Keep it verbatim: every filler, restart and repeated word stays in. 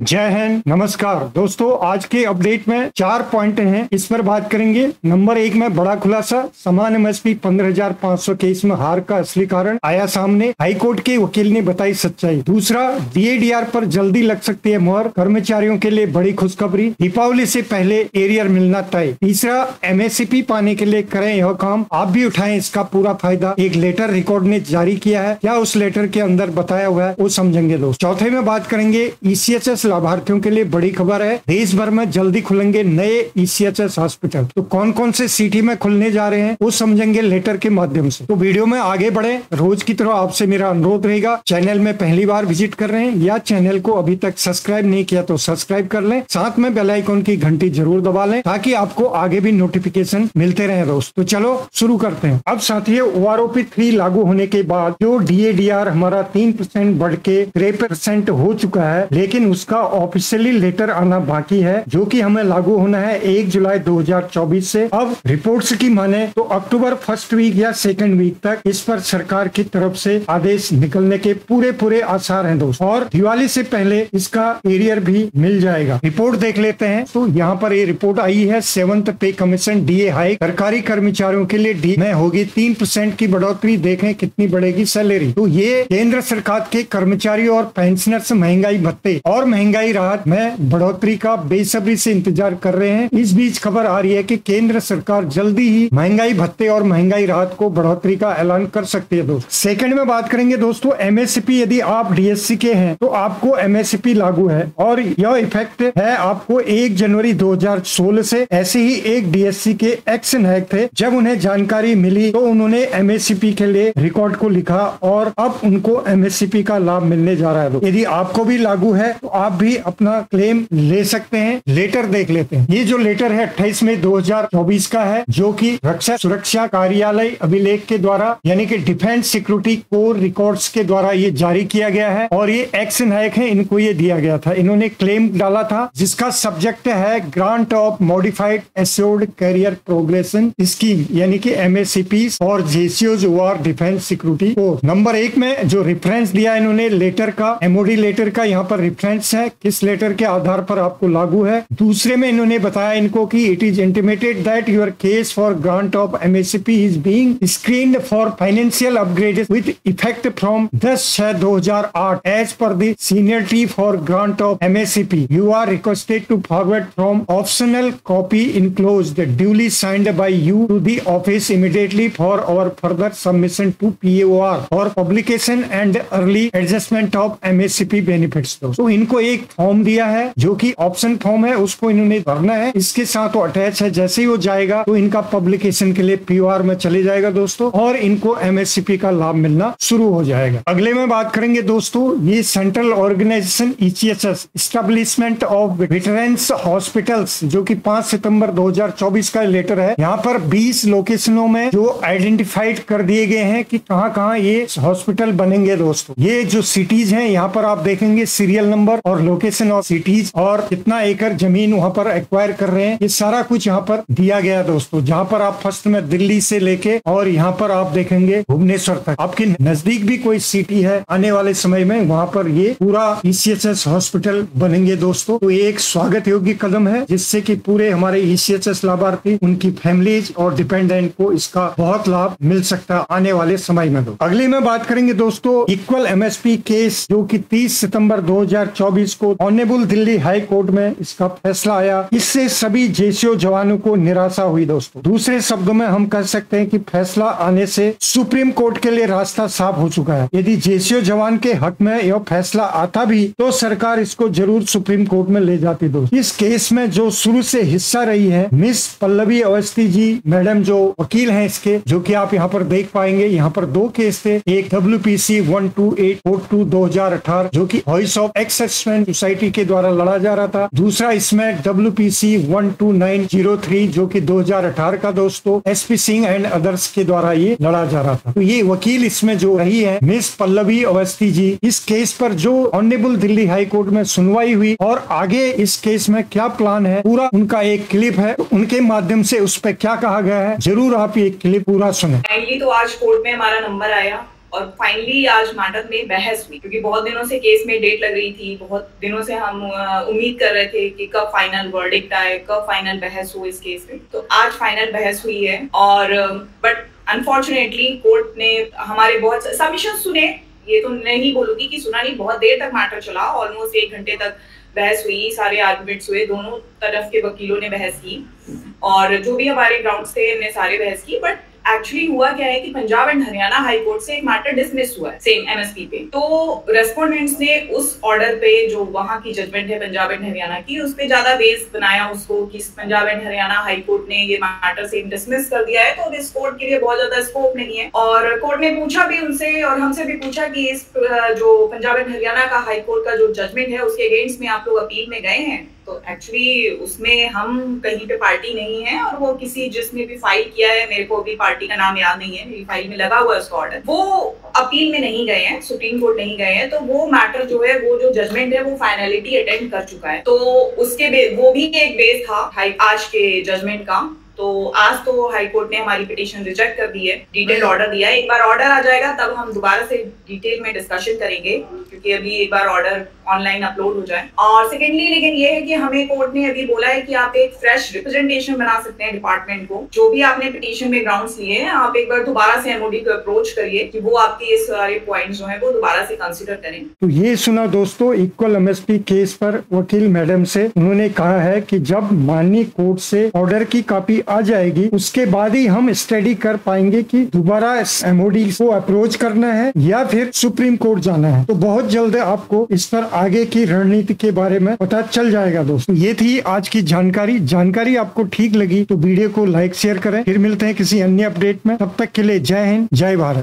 जय हिंद, नमस्कार दोस्तों। आज के अपडेट में चार पॉइंट हैं, इस पर बात करेंगे। नंबर एक में बड़ा खुलासा, समान एमएसपी पंद्रह हजार पाँच सौ केस में हार का असली कारण आया सामने, हाईकोर्ट के वकील ने बताई सच्चाई। दूसरा, डी ए डी आर पर जल्दी लग सकती है मोहर, कर्मचारियों के लिए बड़ी खुशखबरी, दीपावली से पहले एरियर मिलना तय। तीसरा, एम एस पी पाने के लिए करें यह काम, आप भी उठाएं इसका पूरा फायदा, एक लेटर रिकॉर्ड ने जारी किया है, क्या उस लेटर के अंदर बताया हुआ है वो समझेंगे दोस्त। चौथे में बात करेंगे, ई सी एच एस लाभार्थियों के लिए बड़ी खबर है, देश भर में जल्दी खुलेंगे नए E C H S hospital, तो कौन कौन से सिटी में खुलने जा रहे हैं वो समझेंगे लेटर के माध्यम से। तो वीडियो में आगे बढ़े, रोज की तरह आपसे मेरा अनुरोध रहेगा, चैनल में पहली बार विजिट कर रहे हैं या चैनल को अभी तक सब्सक्राइब नहीं किया तो सब्सक्राइब कर लें, साथ में बेल आइकॉन की घंटी जरूर दबा लें ताकि आपको आगे भी नोटिफिकेशन मिलते रहे दोस्त। तो चलो शुरू करते हैं। अब साथियों, O R O P three लागू होने के बाद जो डी ए डी आर हमारा तीन परसेंट बढ़ के तिरपन परसेंट हो चुका है, लेकिन उसका ऑफिशियली लेटर आना बाकी है जो कि हमें लागू होना है एक जुलाई दो हजार चौबीस से। अब रिपोर्ट्स की माने तो अक्टूबर फर्स्ट वीक या सेकंड वीक तक इस पर सरकार की तरफ से आदेश निकलने के पूरे पूरे आसार हैं दोस्त, और दिवाली से पहले इसका एरियर भी मिल जाएगा। रिपोर्ट देख लेते हैं। तो यहाँ पर ये रिपोर्ट आई है, सेवंथ पे कमीशन डी ए हाइक, सरकारी कर्मचारियों के लिए डी में होगी तीन परसेंट की बढ़ोतरी, देखें कितनी बढ़ेगी सैलरी। तो ये केंद्र सरकार के कर्मचारियों और पेंशनर्स महंगाई भत्ते और महंगाई राहत में बढ़ोतरी का बेसब्री से इंतजार कर रहे हैं। इस बीच खबर आ रही है कि केंद्र सरकार जल्दी ही महंगाई भत्ते और महंगाई राहत को बढ़ोतरी का ऐलान कर सकती है दोस्त। सेकंड में बात करेंगे दोस्तों, एम एस पी यदि आप डी एस सी के हैं तो आपको एम एस पी लागू है और यह इफेक्ट है आपको एक जनवरी दो हजार सोलह से। ऐसे ही एक डी एस सी के एक्स नायक थे, जब उन्हें जानकारी मिली तो उन्होंने एम एस पी के लिए रिकॉर्ड को लिखा और अब उनको एम एस पी का लाभ मिलने जा रहा है। यदि आपको भी लागू है तो आप भी अपना क्लेम ले सकते हैं। लेटर देख लेते हैं। ये जो लेटर है अट्ठाईस मई दो हजार चौबीस का है, जो कि रक्षा सुरक्षा कार्यालय अभिलेख के द्वारा यानी कि डिफेंस सिक्योरिटी कोर रिकॉर्ड्स के द्वारा ये जारी किया गया है और ये एक्स नायक है, इनको ये दिया गया था, इन्होंने क्लेम डाला था जिसका सब्जेक्ट है grant of modified assured career progression scheme यानी कि एम एस पी और जे सी ओ और डिफेंस सिक्योरिटी कोर। नंबर एक में जो रेफरेंस दिया इन्होंने लेटर का, एम ओ डी लेटर का यहाँ पर रेफरेंस है किस लेटर के आधार पर आपको लागू है। दूसरे में इन्होंने बताया इनको कि it is intimated that your case for grant of M S P is being screened for financial upgrade with effect from दस छह दो हजार आठ as per the seniority for grant of M S P you are requested to forward from optional copy enclosed duly signed by you to the office immediately for our further submission to P A O R for publication and early adjustment of M S P benefits. तो इनको एक form दिया है जो कि option form है, उसको इन्होंने भरना है, इसके साथ वो अटैच है। जैसे ही वो जाएगा तो इनका पब्लिकेशन के लिए पी ओ आर में चले जाएगा दोस्तों और इनको एम एस पी का लाभ मिलना शुरू हो जाएगा। अगले में बात करेंगे दोस्तों, ये central organisation E C H S establishment of veterans hospitals जो कि पाँच सितंबर दो हजार चौबीस का लेटर है। यहाँ पर बीस लोकेशनों में जो आइडेंटिफाइड कर दिए गए हैं कि कहाँ कहाँ ये हॉस्पिटल बनेंगे दोस्तों। ये जो सिटीज है यहाँ पर आप देखेंगे सीरियल नंबर और लोकेशन ऑफ सिटीज और कितना एकड़ जमीन वहाँ पर एक्वायर कर रहे हैं, ये सारा कुछ यहाँ पर दिया गया है दोस्तों। जहाँ पर आप फर्स्ट में दिल्ली से लेके और यहाँ पर आप देखेंगे भुवनेश्वर तक, आपके नजदीक भी कोई सिटी है आने वाले समय में वहाँ पर ये पूरा E C H S hospital बनेंगे दोस्तों। तो ये एक स्वागत योग्य कदम है जिससे कि पूरे हमारे ई सी एच एस लाभार्थी, उनकी फैमिलीज और डिपेंडेंट को इसका बहुत लाभ मिल सकता है आने वाले समय में। अगले में बात करेंगे दोस्तों, equal M S P case जो की तीस सितम्बर दो हजार चौबीस इसको ऑनरेबल दिल्ली हाई कोर्ट में इसका फैसला आया, इससे सभी जे सी ओ जवानों को निराशा हुई दोस्तों। दूसरे शब्दों में हम कह सकते हैं कि फैसला आने से सुप्रीम कोर्ट के लिए रास्ता साफ हो चुका है। यदि जे सी ओ जवान के हक में यह फैसला आता भी तो सरकार इसको जरूर सुप्रीम कोर्ट में ले जाती दोस्तों। इस केस में जो शुरू से हिस्सा रही है मिस पल्लवी अवस्थी जी मैडम जो वकील है इसके, जो की आप यहाँ पर देख पाएंगे, यहाँ पर दो केस थे, एक W P C one two eight four two दो हजार अठारह जो की वॉइस ऑफ एक्सेस सोसाइटी के द्वारा लड़ा जा रहा था, दूसरा इसमें W P C one two nine zero three जो कि दो हजार अठारह का दोस्तों S P Singh and others के द्वारा ये लड़ा जा रहा था। तो ये वकील इसमें जो रही है मिस पल्लवी अवस्थी जी, इस केस पर जो ऑनरेबल दिल्ली हाई कोर्ट में सुनवाई हुई और आगे इस केस में क्या प्लान है पूरा उनका एक क्लिप है, तो उनके माध्यम से उस पर क्या कहा गया है जरूर आप ये क्लिप पूरा सुने। तो आज कोर्ट में हमारा नंबर आया और फाइनली आज नाटक में बहस हुई क्योंकि बहुत दिनों से केस में डेट लग रही थी, बहुत दिनों से हम उम्मीद कर रहे थे कि कब फाइनल वर्डिक्ट आए, कब फाइनल बहस हो इस केस में। तो आज फाइनल बहस हुई है और बट अनफॉर्चुनेटली कोर्ट ने हमारे बहुत सबमिशन सुने, ये तो नहीं बोलूंगी कि सुना नहीं, बहुत देर तक मैटर चला, ऑलमोस्ट एक घंटे तक बहस हुई, सारे आर्गुमेंट्स हुए, दोनों तरफ के वकीलों ने बहस की और जो भी हमारे ग्राउंड्स थे हमने सारे बहस की। बट एक्चुअली हुआ क्या है कि Punjab and Haryana high court से एक मैटर डिसमिस हुआ है सेम एमएसपी पे। तो रेस्पोंडेंट्स ने उस ऑर्डर पे जो वहाँ की जजमेंट है पंजाब एंड हरियाणा की, उस पे ज्यादा बेस बनाया उसको कि Punjab and Haryana high court ने ये मैटर सेम डिसमिस कर दिया है तो अब इस कोर्ट के लिए बहुत ज्यादा स्कोप नहीं है। और कोर्ट ने पूछा भी उनसे और हमसे भी पूछा कि इस जो पंजाब एंड हरियाणा का हाई कोर्ट का जो जजमेंट है उसके अगेंस्ट में आप लोग अपील में गए हैं, तो एक्चुअली उसमें हम कहीं पे पार्टी नहीं है और वो किसी जिसने भी फाइल किया है, मेरे को भी पार्टी का नाम याद नहीं है, मेरी फाइल में लगा हुआ है उसका ऑर्डर, वो अपील में नहीं गए हैं, सुप्रीम कोर्ट नहीं गए हैं, तो वो मैटर जो है वो जो जजमेंट है वो फाइनलिटी अटेंड कर चुका है। तो उसके वो भी एक बेस था आज के जजमेंट का। तो आज तो हाई कोर्ट ने हमारी पिटीशन रिजेक्ट कर दी है, डिटेल ऑर्डर दिया है, एक बार ऑर्डर आ जाएगा तब हम दोबारा से डिटेल में डिस्कशन करेंगे क्योंकि अभी एक बार ऑर्डर ऑनलाइन अपलोड हो जाए। और सेकेंडली लेकिन ये है कि हमें कोर्ट ने अभी बोला है कि आप एक फ्रेश रिप्रेजेंटेशन बना सकते हैं डिपार्टमेंट को, जो भी आपने पिटीशन में ग्राउंड्स लिए हैं आप एक बार दोबारा से एमओडी को अप्रोच करिए कि वो आपके ये सारे पॉइंट्स जो हैं वो दोबारा से कंसिडर करें। तो ये सुना दोस्तों इक्वल एमएसपी केस पर वकील मैडम से, उन्होंने कहा है कि जब माननीय कोर्ट से ऑर्डर की कॉपी आ जाएगी उसके बाद ही हम स्टडी कर पाएंगे कि दोबारा एमओडी को अप्रोच करना है या फिर सुप्रीम कोर्ट जाना है। तो बहुत जल्द आपको इस पर आगे की रणनीति के बारे में पता चल जाएगा। दोस्तों ये थी आज की जानकारी जानकारी आपको ठीक लगी तो वीडियो को लाइक शेयर करें। फिर मिलते हैं किसी अन्य अपडेट में, तब तक के लिए जय हिंद जय भारत।